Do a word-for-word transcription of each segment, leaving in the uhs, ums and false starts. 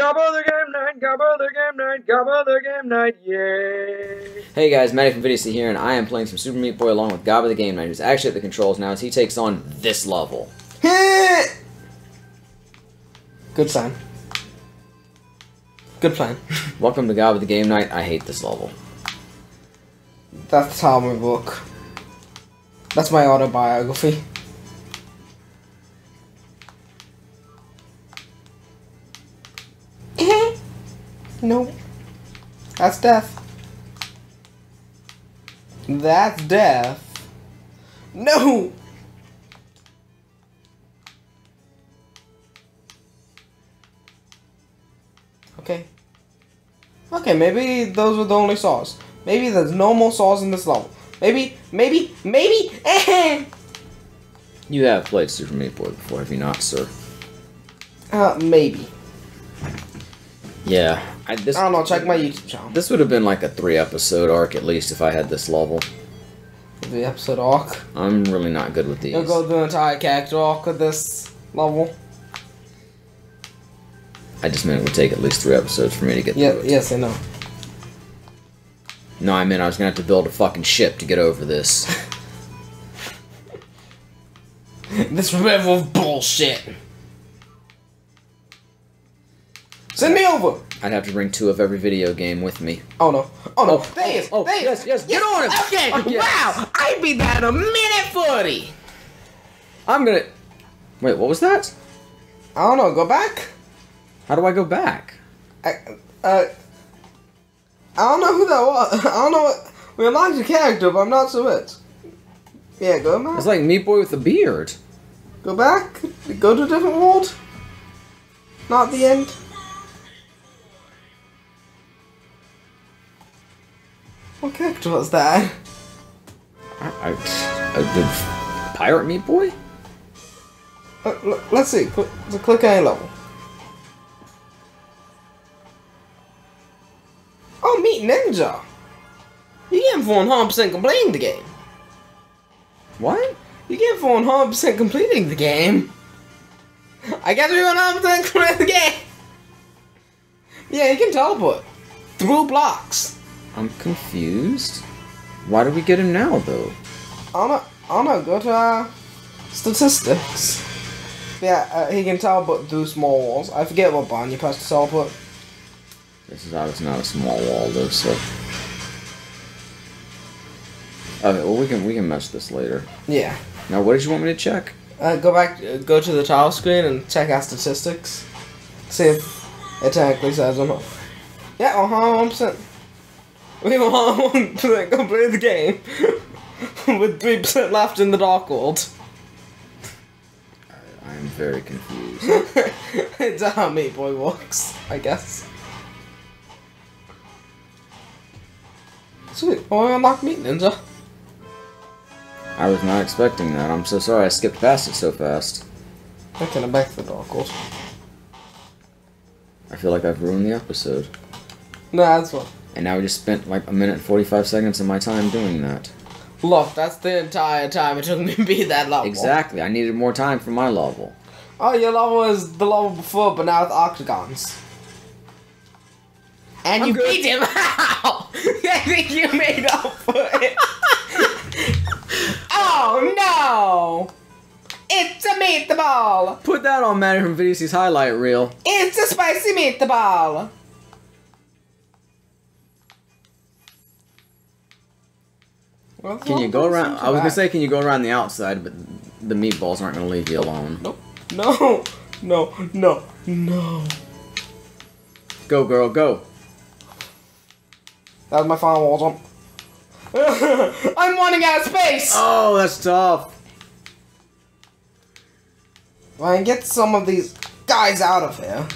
Gabba the Game Knight, Gabba the Game Knight, Gabba the Game Knight, yay! Hey guys, Maddie from Vidiocy here, and I am playing some Super Meat Boy along with Gabba the Game Knight, who's actually at the controls now as he takes on this level. Good sign. Good plan. Welcome to Gabba the Game Knight, I hate this level. That's how we work. That's my autobiography. Nope. That's death. That's death. No! Okay. Okay, maybe those were the only saws. Maybe there's no more saws in this level. Maybe, maybe, maybe! You have played Super Meat Boy before, have you not, sir? Uh, maybe. Yeah. I, this, I don't know, check my YouTube channel. This would have been like a three episode arc at least if I had this level. Three episode arc? I'm really not good with these. You'll go through the entire character arc of this level? I just meant it would take at least three episodes for me to get yeah, through it. Yes, I know. No, I meant I was going to have to build a fucking ship to get over this. This level of bullshit. Send me over! I'd have to bring two of every video game with me. Oh no. Oh no. Oh, there he is! Oh, there he is! Yes, yes, get on him! Okay! Oh, yes. Wow! I beat that in a minute forty! I'm gonna... Wait, what was that? I don't know, go back? How do I go back? I... Uh... I don't know who that was. I don't know what... We unlocked the character, but I'm not sure it. Yeah, go back. It's like Meat Boy with a beard. Go back? Go to a different world? Not the end? What character was that? I, I, a good pirate Meat Boy? Uh, let's see. Click, click any level. Oh, Meat Ninja! You getting for one hundred percent completing the game. What? You getting for one hundred percent completing the game. I got to be one hundred percent completing the game! Yeah, you can teleport. Through blocks. I'm confused. Why do we get him now, though? I don't, I don't know. Go to uh, statistics. Yeah, uh, he can teleport through small walls. I forget what button you press to teleport. This is obviously not a small wall, though. So, okay. Well, we can we can mess this later. Yeah. Now, what did you want me to check? Uh, go back. Uh, go to the tile screen and check our statistics. See if it technically says or not. Yeah, one hundred percent. We want to complete the game with three percent left in the Dark World. I, I'm very confused. It's how Meat Boy walks, I guess. Sweet, oh, I unlocked Meat Ninja. I was not expecting that. I'm so sorry I skipped past it so fast. I'm gonna back to the Dark World. I feel like I've ruined the episode. No, that's what. And now we just spent like a minute and forty-five seconds of my time doing that. Look, that's the entire time it took me to beat that level. Exactly, I needed more time for my level. Oh, your level is the level before, but now it's octagons. And I'm you good. Beat him out! I think you made up for it. Oh no! It's a meatball! Put that on Maddie from Vidiocy's highlight reel. It's a spicy meatball! Well, can you go around? I was back. gonna say, can you go around the outside? But the meatballs aren't gonna leave you alone. Nope. No. No. No. No. Go, girl, go. That was my final wall jump. I'm running out of space. Oh, that's tough. Well, I can get some of these guys out of here.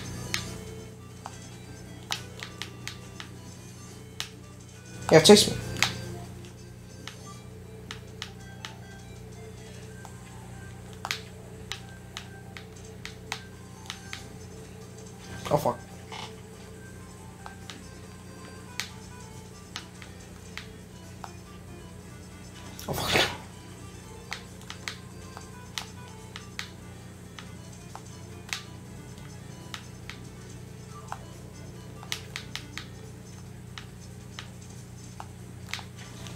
Yeah, chase me. Oh fuck. Oh fuck.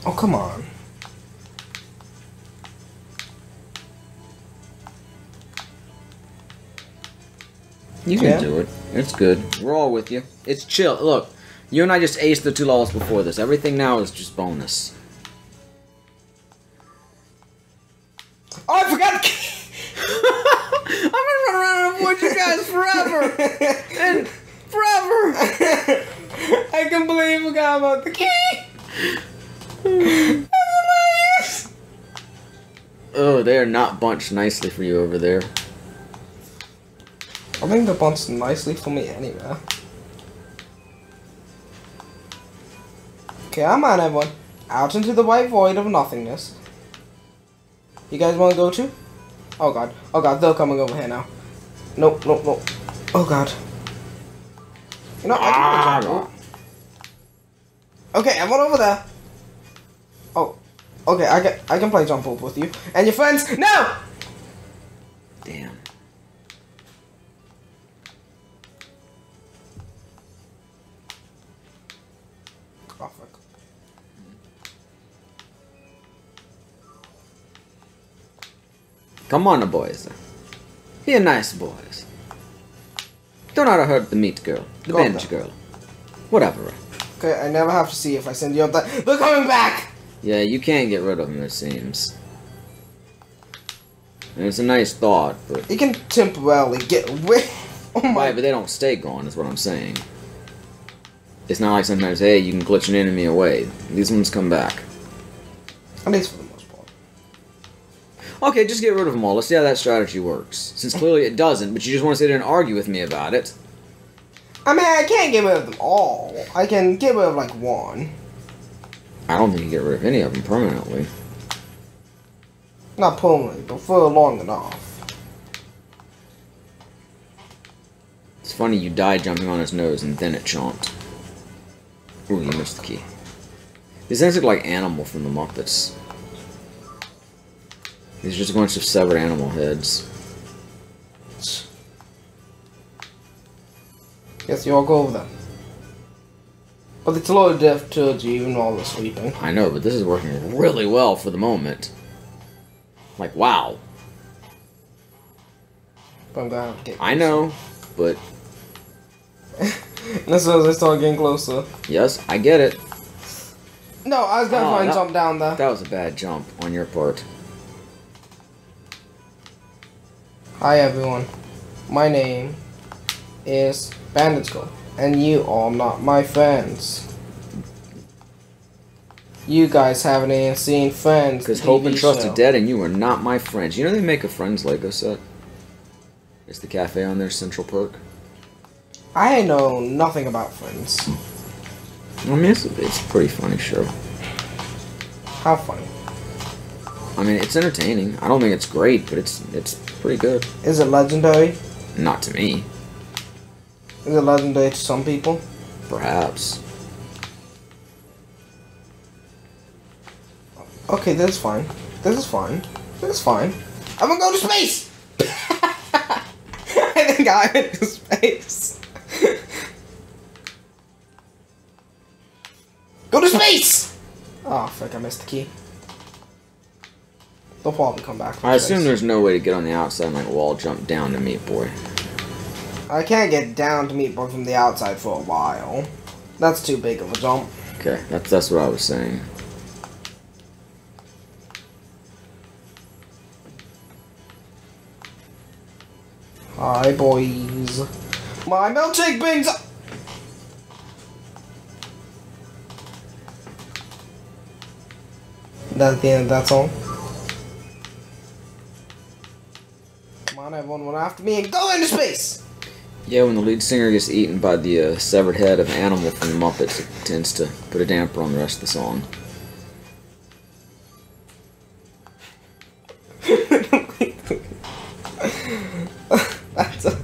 Oh, come on. You can yeah. do it. It's good. We're all with you. It's chill. Look, you and I just aced the two levels before this. Everything now is just bonus. Oh, I forgot the key! I'm gonna run around and avoid you guys forever! And forever! I can believe we got about the key! That's hilarious! Oh, they are not bunched nicely for you over there. I think they're bunched nicely for me anyway. Okay, I'm on everyone. Out into the white void of nothingness. You guys wanna go to? Oh god. Oh god, they're coming over here now. Nope, nope, nope. Oh god. You know, I can do ah, no. Okay, everyone over there. Oh. Okay, I can, I can play jump rope with you. And your friends, no! Damn. Come on, the boys. You're nice boys. Don't know how to hurt the meat girl, the Go bandage girl, whatever. Okay, I never have to see if I send you up that. They're coming back! Yeah, you can't get rid of them, it seems. And it's a nice thought, but... You can temporarily get away. Oh my... Right, but they don't stay gone, is what I'm saying. It's not like sometimes, hey, you can glitch an enemy away. These ones come back. At least for them. Okay, just get rid of them all. Let's see how that strategy works. Since clearly it doesn't, but you just want to sit there and argue with me about it. I mean, I can't get rid of them all. I can get rid of, like, one. I don't think you can get rid of any of them permanently. Not permanently, but for long enough. It's funny you died jumping on his nose and then it chomped. Ooh, you missed the key. These things look like Animal from the Muppets. It's just a bunch of severed animal heads. Guess you all go over them. But it's a lot of death to you and all the sleeping. I know, but this is working really well for the moment. Like, wow. But I'm gonna get I know, but... That's as I start getting closer. Yes, I get it. No, I was gonna oh, try and that, jump down there. That was a bad jump on your part. Hi everyone, my name is Bandage Girl, and you are not my friends. You guys haven't even seen Friends. Because Hope and Trust are dead and you are not my friends. You know they make a Friends Lego set? Is the cafe on their central perk? I know nothing about Friends. I mean, it's a, it's a pretty funny show. How funny? I mean, it's entertaining. I don't think it's great, but it's it's pretty good. Is it legendary? Not to me. Is it legendary to some people? Perhaps. Okay, this is fine. This is fine. This is fine. I'm gonna go to space! I think I went to space. Go to space! Oh, frick, I missed the key. They'll probably come back. I assume there's no way to get on the outside and like wall jump down to Meat Boy. I can't get down to Meat Boy from the outside for a while. That's too big of a jump. Okay, that's that's what I was saying. Hi boys, my milkshake beans. That's the end. That's all. Everyone went after me and go into space! Yeah, when the lead singer gets eaten by the uh, severed head of an animal from the Muppets, it tends to put a damper on the rest of the song. That's a...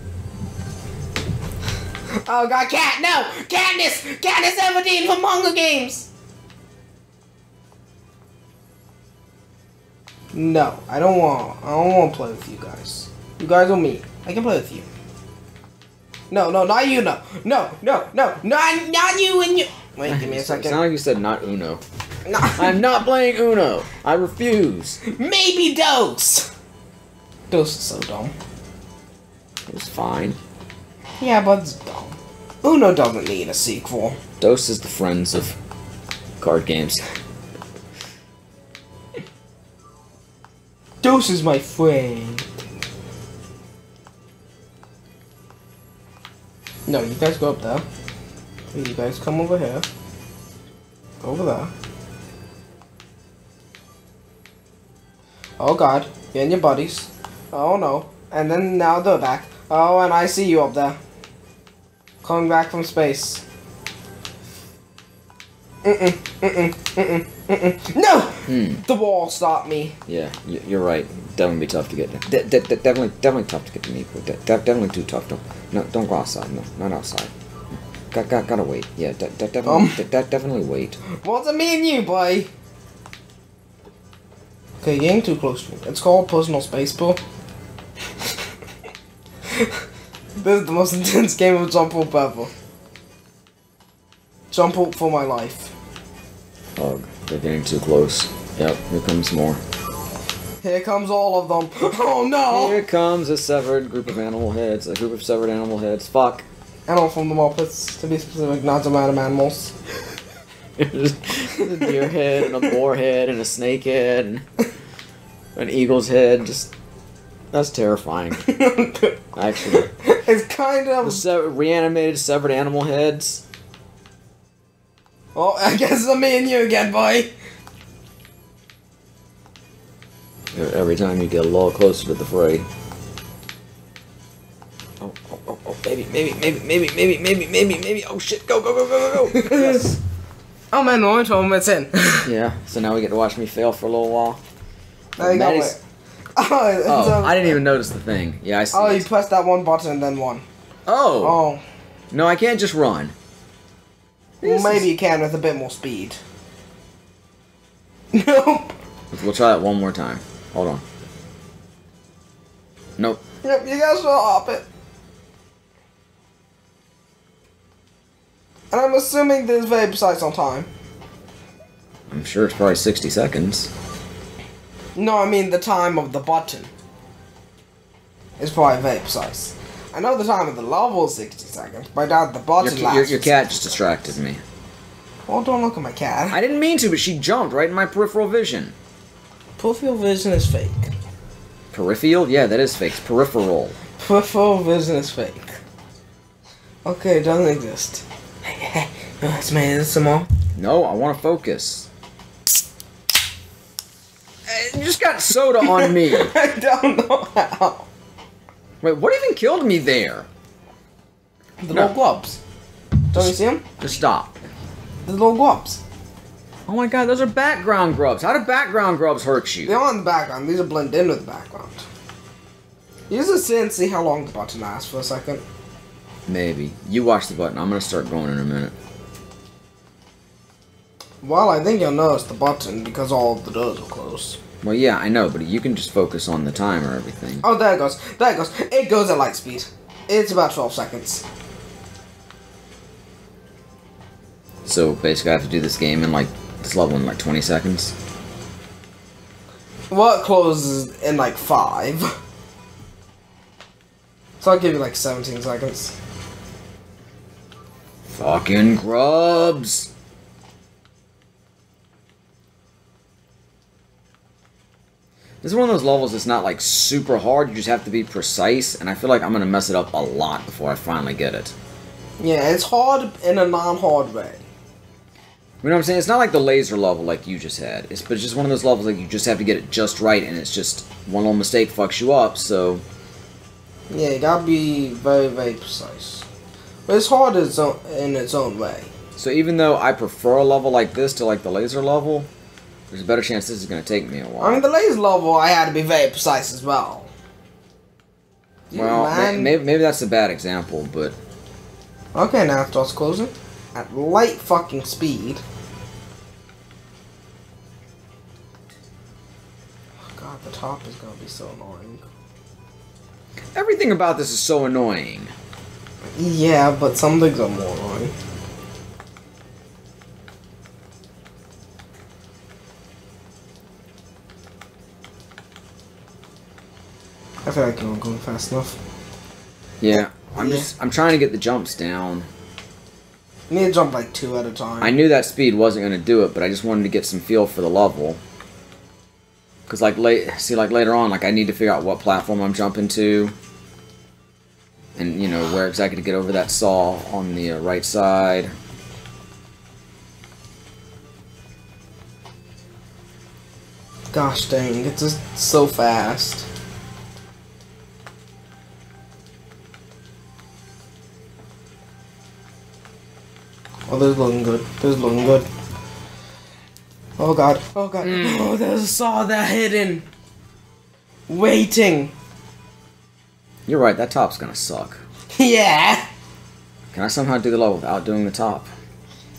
Oh god, Cat! No! Candace! Candace Everdeen from Mongo Games! No, I don't want. I don't want to play with you guys. You guys are me. I can play with you. No, no, not you, no. No, no, no, not, not you and you. Wait, give me a second. It's not like you said not Uno. No. I'm not playing Uno. I refuse. Maybe DOS. DOS is so dumb. It was fine. Yeah, but it's dumb. Uno doesn't need a sequel. DOS is the Friends of card games. DOS is my friend. No, you guys go up there. You guys come over here. Over there. Oh god, you and your buddies. Oh no. And then now they're back. Oh, and I see you up there. Coming back from space. Mm-mm, mm-mm, mm-mm, mm-mm. No! Hmm. The wall stopped me. Yeah, you're right. Definitely be tough to get to. De de de definitely, definitely tough to get to me. De de definitely too tough. Don't, no, don't go outside. No, not outside. Got, got, gotta wait. Yeah, de de definitely, um, de de definitely wait. What's it mean, you boy? Okay, getting too close to me. It's called personal space, bro. This is the most intense game of jump rope ever. Jump rope for my life. Oh, they're getting too close. Yep, here comes more. Here comes all of them. Oh no! Here comes a severed group of animal heads. A group of severed animal heads. Fuck. Animal from the Muppets, to be specific, not random animals. There's a deer head, and a boar head, and a snake head, and an eagle's head. Just. That's terrifying. Actually. It's kind of... The sever reanimated severed animal heads. Oh, I guess it's me and you again, boy. Every time you get a little closer to the fray. Oh, oh, oh, oh, maybe, maybe, maybe, maybe, maybe, maybe, maybe, maybe. Oh, shit, go, go, go, go, go, go. Yes. Oh, man, the only time it's in. Yeah, so now we get to watch me fail for a little while. Now you got it. Oh, oh a, I didn't even notice the thing. Yeah, I see. Oh, it. You pressed that one button and then one. Oh. Oh. No, I can't just run. Well, this maybe is... you can with a bit more speed. Nope. We'll try that one more time. Hold on. Nope. Yep, you gotta stop it. And I'm assuming this is very precise on time. I'm sure it's probably sixty seconds. No, I mean the time of the button. It's probably very precise. I know the time of the level is sixty seconds, but I doubt the button your, lasts. Your, your cat just distracted me. Well, don't look at my cat. I didn't mean to, but she jumped right in my peripheral vision. Peripheral vision is fake. Peripheral? Yeah, that is fake. It's peripheral. Peripheral vision is fake. Okay, it doesn't exist. Hey, hey, let's make it some more. No, I want to focus. You just got soda on me. I don't know how. Wait, what even killed me there? The no. little globs. Don't you see them? Just stop. The little globs. Oh my god, those are background grubs. How do background grubs hurt you? They aren't in the background. These are blended in with the background. You just sit and see how long the button lasts for a second. Maybe. You watch the button. I'm going to start going in a minute. Well, I think you'll notice the button because all of the doors are closed. Well, yeah, I know, but you can just focus on the time or everything. Oh, there it goes. There it goes. It goes at light speed. It's about twelve seconds. So, basically, I have to do this game in, like, this level in, like, twenty seconds? Well, it closes in, like, five. So I'll give you, like, seventeen seconds. Fucking grubs! This is one of those levels that's not like super hard, you just have to be precise, and I feel like I'm gonna mess it up a lot before I finally get it. Yeah, it's hard in a non-hard way. You know what I'm saying? It's not like the laser level like you just had. It's but it's just one of those levels like you just have to get it just right, and it's just one little mistake fucks you up, so... Yeah, you gotta be very, very precise. But it's hard in its own way. So even though I prefer a level like this to like the laser level, there's a better chance this is going to take me a while. I mean, the laser level, I had to be very precise as well. You well, maybe, maybe that's a bad example, but... Okay, now it starts closing. At light fucking speed. Oh god, the top is going to be so annoying. Everything about this is so annoying. Yeah, but some things are more annoying. I feel like you're not going fast enough. Yeah, I'm yeah. just I'm trying to get the jumps down. You need to jump like two at a time. I knew that speed wasn't going to do it, but I just wanted to get some feel for the level. Cause like late, see, like later on, like I need to figure out what platform I'm jumping to, and you know where exactly to get over that saw on the uh, right side. Gosh dang, it's just so fast. Oh, this is looking good. This is looking good. Oh god. Oh god. Mm. Oh, there's a saw there hidden. Waiting. You're right, that top's gonna suck. Yeah. Can I somehow do the level without doing the top?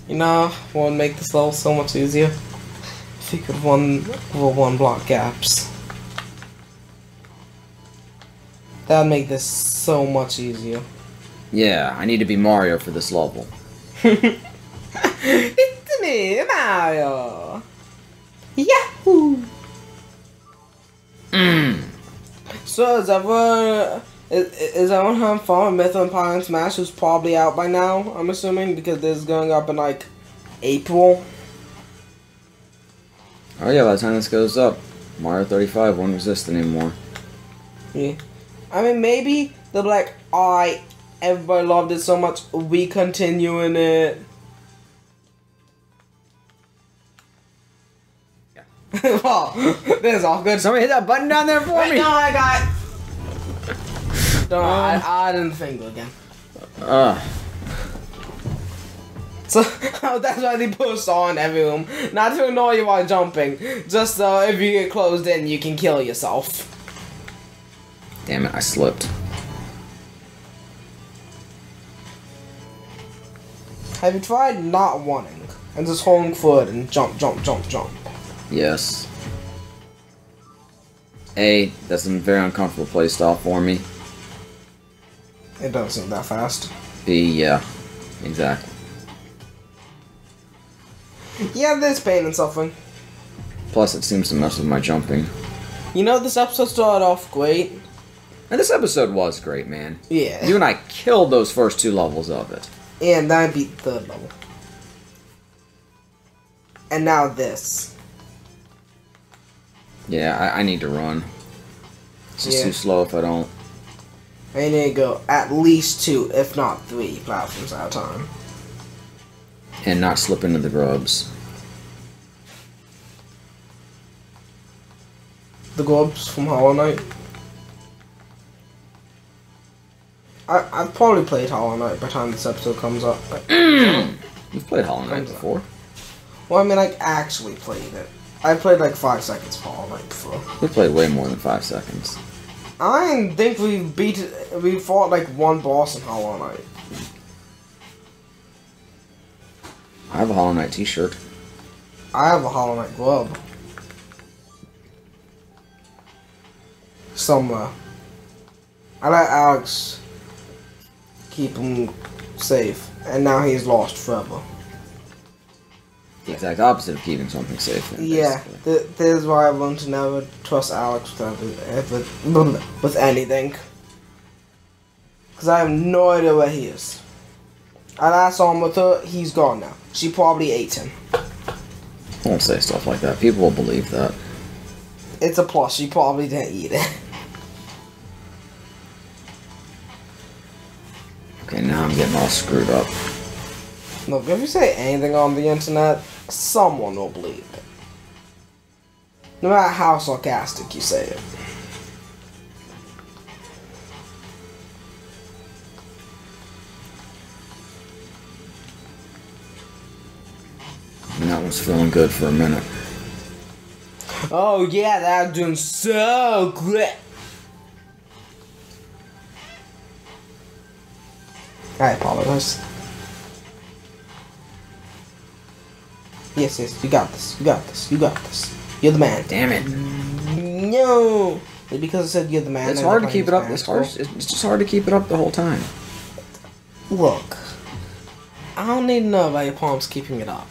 You know, what would make this level so much easier? If you could one over one block gaps. That would make this so much easier. Yeah, I need to be Mario for this level. It's me, Mario! Yahoo! Mm. So, is everyone, is, is everyone having fun with Myth and Pie and Smash? Is probably out by now, I'm assuming, because this is going up in like April. Oh, yeah, by the time this goes up, Mario thirty-five won't exist anymore. Yeah. I mean, maybe they'll be like, alright. Everybody loved it so much, we continuing it. Yeah. Well, this is all good. Somebody hit that button down there for Wait, me. No, I got. No, um, I, I didn't think again. Uh. So that's why they put a saw in every room, not to annoy you while jumping, just so if you get closed in, you can kill yourself. Damn it! I slipped. Have you tried not wanting and just holding forward and jump, jump, jump, jump? Yes. A, that's a very uncomfortable playstyle for me. It doesn't seem that fast. B, yeah, exactly. Yeah, there's pain and suffering. Plus, it seems to mess with my jumping. You know, this episode started off great. And this episode was great, man. Yeah. You and I killed those first two levels of it. And I beat the third level. And now this. Yeah, I, I need to run. It's just yeah. too slow if I don't. I need to go at least two, if not three, platforms at a time. And not slip into the grubs. The grubs from Hollow Knight? I, I've probably played Hollow Knight by the time this episode comes up. You've played Hollow Knight before. Up. Well, I mean, I actually played it. I played like five seconds of Hollow Knight before. We played way more than five seconds. I think we beat, we fought like one boss in Hollow Knight. I have a Hollow Knight t-shirt. I have a Hollow Knight glove. Somewhere. I like Alex. Keep him safe, and now he's lost forever. The exact opposite of keeping something safe. Then, yeah, th this is why I want to never trust Alex with, with, with anything. Because I have no idea where he is. I last saw him with her, he's gone now. She probably ate him. Don't say stuff like that, people will believe that. It's a plus, she probably didn't eat it. Okay, now I'm getting all screwed up. Look, if you say anything on the internet, someone will believe it. No matter how sarcastic you say it. And that one's feeling good for a minute. Oh yeah, that's doing so good. I apologize. Yes, yes, you got this, you got this, you got this. You're the man. Damn it. No! Because I said you're the man. It's hard to keep it up, it's hard, it's just hard to keep it up the whole time. Look, I don't need to know about your palms keeping it up.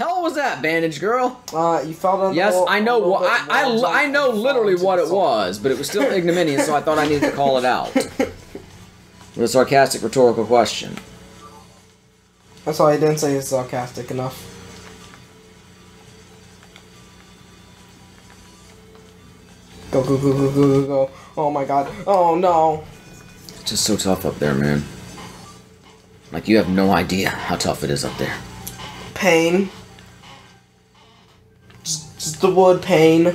hell was that, bandage girl? Uh, you fell down. Yes, the wall, I know. Well, I I, I, I, I know literally what it was, but it was still ignominious, so I thought I needed to call it out. With a sarcastic rhetorical question. That's why I didn't say it's sarcastic enough. Go, go, go, go, go, go, go. Oh my god. Oh no. It's just so tough up there, man. Like, you have no idea how tough it is up there. Pain. Just, just the word pain.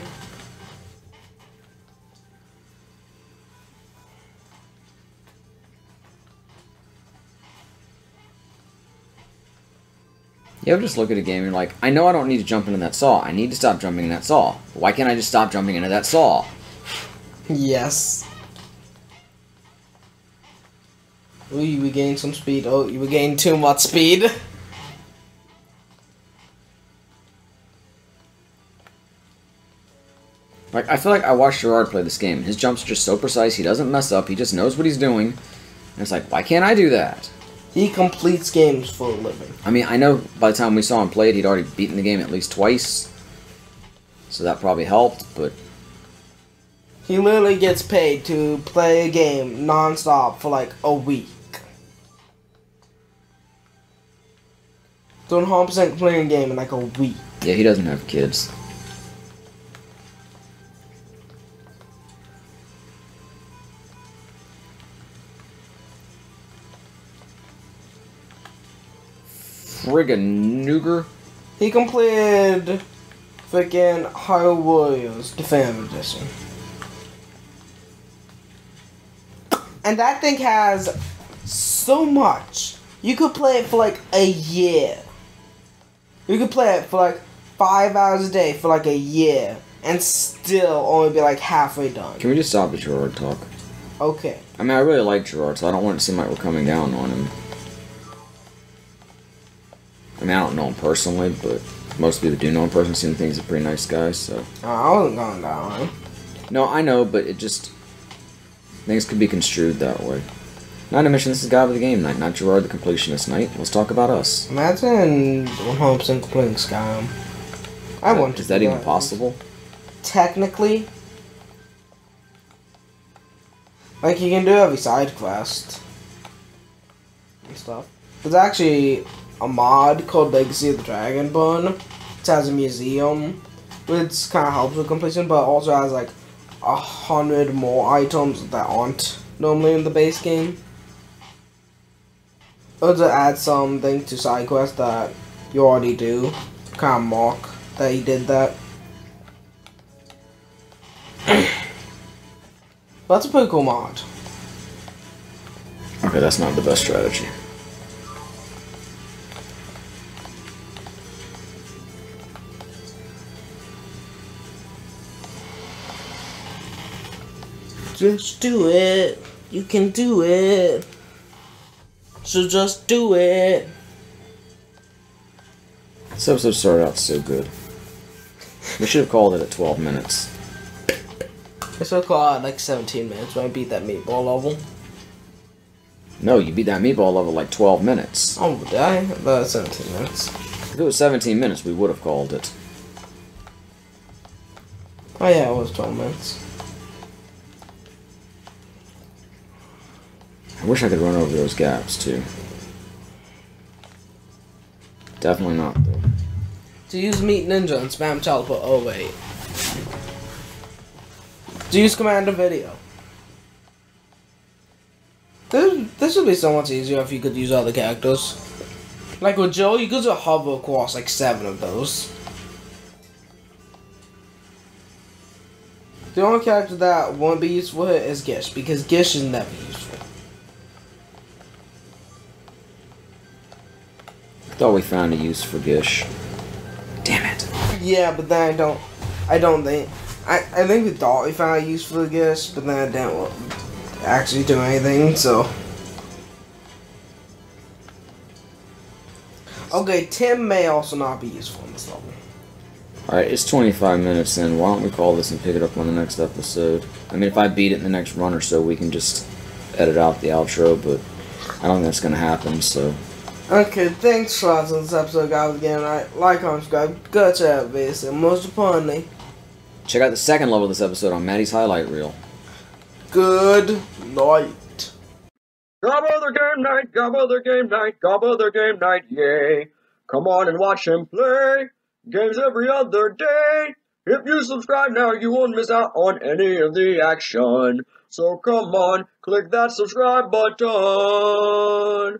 You ever just look at a game and you're like, I know I don't need to jump into that saw. I need to stop jumping in that saw. But why can't I just stop jumping into that saw? Yes. Ooh, you regained some speed. Oh, you regained too much speed. Like, I feel like I watched Gerard play this game. His jumps are just so precise. He doesn't mess up. He just knows what he's doing. And it's like, why can't I do that? He completes games for a living. I mean, I know by the time we saw him play it, he'd already beaten the game at least twice. So that probably helped, but... He literally gets paid to play a game non-stop for like a week. Don't one hundred percent playing a game in like a week. Yeah, he doesn't have kids. Friggin' Nuger. He completed friggin' Hyrule Warriors Definitive Edition. And that thing has so much. You could play it for like a year. You could play it for like five hours a day for like a year and still only be like halfway done. Can we just stop the Gerard talk? Okay. I mean, I really like Gerard, so I don't want it to seem like we're coming down on him. I mean, I don't know him personally, but most people do know him personally. Seeing things, a pretty nice guy, so. Uh, I wasn't going that way. No, I know, but it just. Things could be construed that way. Not to mention, this is Gabba the Game Knight, not Gerard the Completionist Knight. Let's talk about us. Imagine one hundred percent completing Skyrim. I that, want to. Is that even that. possible? Technically. Like, you can do every side quest and stuff. There's actually a mod called Legacy of the Dragonborn. It has a museum, which kind of helps with completion, but also has like a hundred more items that aren't normally in the base game. Or to add something to side quests that you already do. Kind of mock that he did that. That's a pretty cool mod. Okay, that's not the best strategy. Just do it. You can do it. So just do it. This episode started out so good. We should have called it at twelve minutes. I should have called it at like seventeen minutes when I beat that meatball level. No, you beat that meatball level like twelve minutes. Oh, did I? About seventeen minutes. If it was seventeen minutes, we would have called it. Oh yeah, it was twelve minutes. I wish I could run over those gaps, too. Definitely not, though. To use Meat Ninja and spam teleport. Oh, wait. To use Commander Video. This, this would be so much easier if you could use other characters. Like with Joe, you could just hover across like seven of those. The only character that won't be useful here is Gish, because Gish is never useful. I thought we found a use for Gish. Damn it. Yeah, but then I don't... I don't think... I, I think we thought we found a use for Gish, but then I didn't actually do anything, so... Okay, Tim may also not be useful in this level. Alright, it's twenty-five minutes in. Why don't we call this and pick it up on the next episode? I mean, if I beat it in the next run or so, we can just edit out the outro, but I don't think that's going to happen, so... Okay, thanks for watching this episode, guys. Again, right? Like, comment, subscribe, go check out this, and most importantly, check out the second level of this episode on Maddie's highlight reel. Good night. Gabba the Game Knight, Gabba the Game Knight, Gabba the Game Knight, yay! Come on and watch him play games every other day. If you subscribe now, you won't miss out on any of the action. So come on, click that subscribe button.